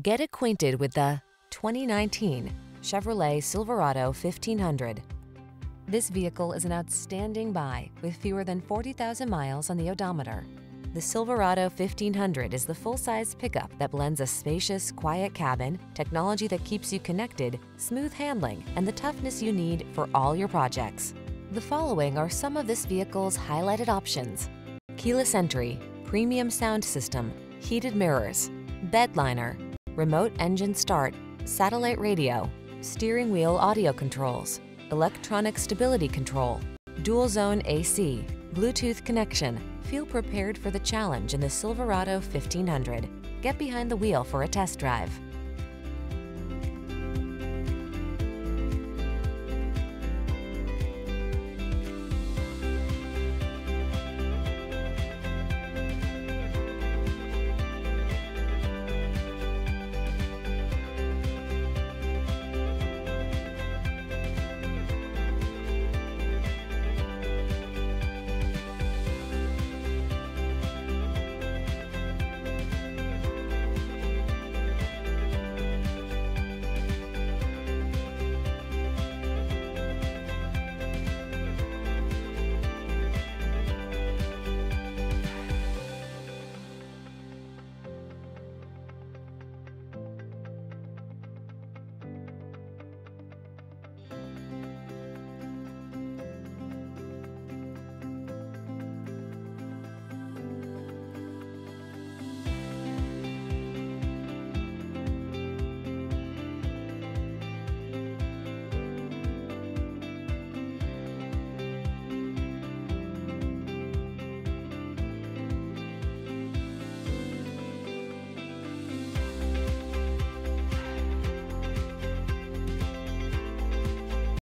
Get acquainted with the 2019 Chevrolet Silverado 1500. This vehicle is an outstanding buy with fewer than 40,000 miles on the odometer. The Silverado 1500 is the full-size pickup that blends a spacious, quiet cabin, technology that keeps you connected, smooth handling, and the toughness you need for all your projects. The following are some of this vehicle's highlighted options: keyless entry, premium sound system, heated mirrors, bed liner, remote engine start, satellite radio, steering wheel audio controls, electronic stability control, dual zone AC, Bluetooth connection. Feel prepared for the challenge in the Silverado 1500. Get behind the wheel for a test drive.